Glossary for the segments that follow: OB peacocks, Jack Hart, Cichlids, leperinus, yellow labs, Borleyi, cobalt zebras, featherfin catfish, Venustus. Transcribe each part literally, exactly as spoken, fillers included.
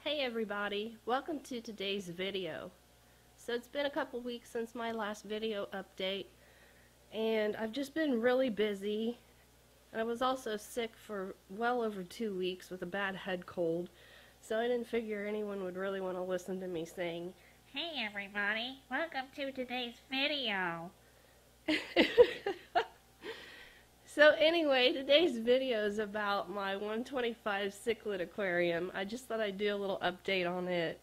Hey everybody, welcome to today's video. So it's been a couple weeks since my last video update, and I've just been really busy. And I was also sick for well over two weeks with a bad head cold, so I didn't figure anyone would really want to listen to me saying, "Hey everybody, welcome to today's video." So anyway, today's video is about my one twenty-five cichlid aquarium. I just thought I'd do a little update on it.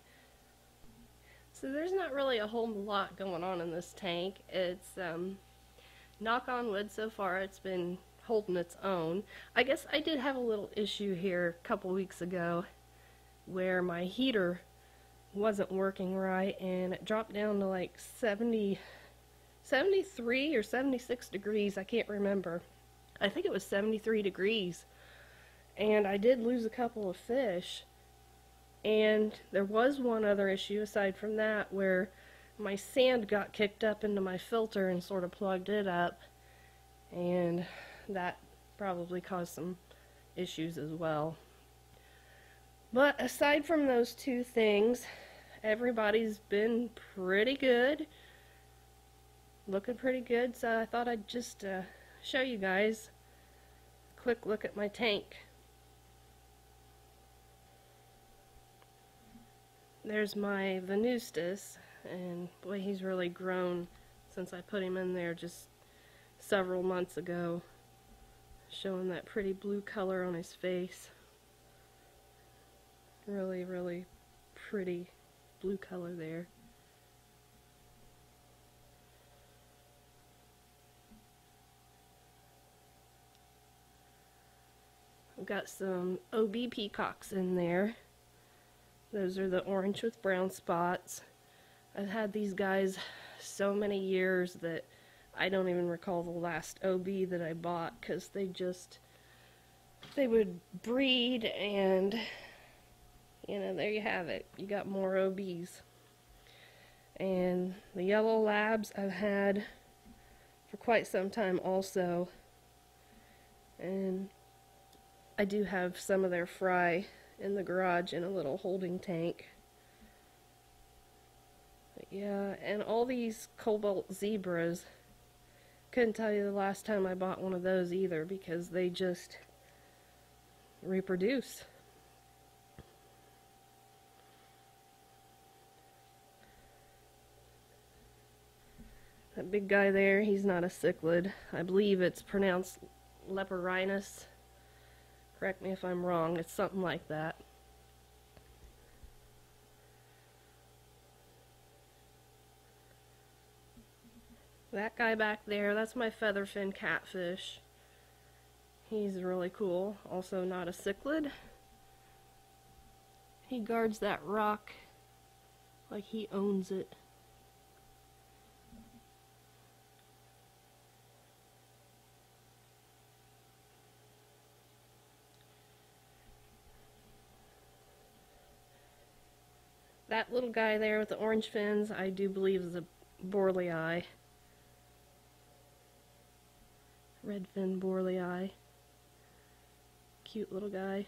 So there's not really a whole lot going on in this tank. It's, um, knock on wood, so far it's been holding its own. I guess I did have a little issue here a couple weeks ago where my heater wasn't working right, and it dropped down to like seventy, seventy-three or seventy-six degrees, I can't remember. I think it was seventy-three degrees, and I did lose a couple of fish. And there was one other issue aside from that where my sand got kicked up into my filter and sort of plugged it up, and that probably caused some issues as well. But aside from those two things, everybody's been pretty good, looking pretty good, so I thought I'd just uh, show you guys a quick look at my tank. There's my Venustus, and boy, he's really grown since I put him in there just several months ago, showing that pretty blue color on his face. Really, really pretty blue color there. I've got some O B peacocks in there. Those are the orange with brown spots. I've had these guys so many years that I don't even recall the last O B that I bought, because they just, they would breed and, you know, there you have it. You got more O Bs. And the yellow labs I've had for quite some time also. And I do have some of their fry in the garage in a little holding tank. But yeah, and all these cobalt zebras. Couldn't tell you the last time I bought one of those either, because they just reproduce. That big guy there, he's not a cichlid. I believe it's pronounced leperinus. Correct me if I'm wrong, it's something like that. That guy back there, that's my featherfin catfish. He's really cool, also not a cichlid. He guards that rock like he owns it. That little guy there with the orange fins, I do believe is a Borleyi. Redfin Borleyi. Cute little guy.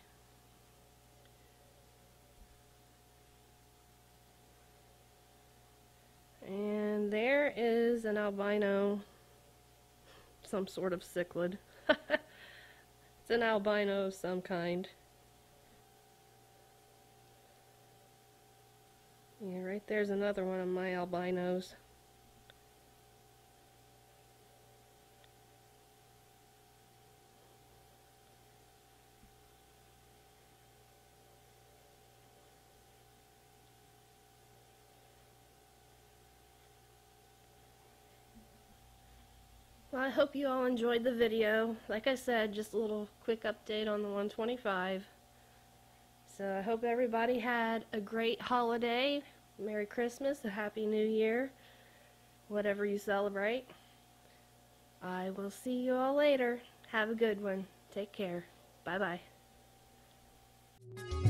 And there is an albino, some sort of cichlid. It's an albino of some kind. Yeah, right there's another one of my albinos. Well, I hope you all enjoyed the video. Like I said, just a little quick update on the one twenty-five. So I hope everybody had a great holiday, Merry Christmas, a Happy New Year, whatever you celebrate. I will see you all later. Have a good one. Take care. Bye-bye.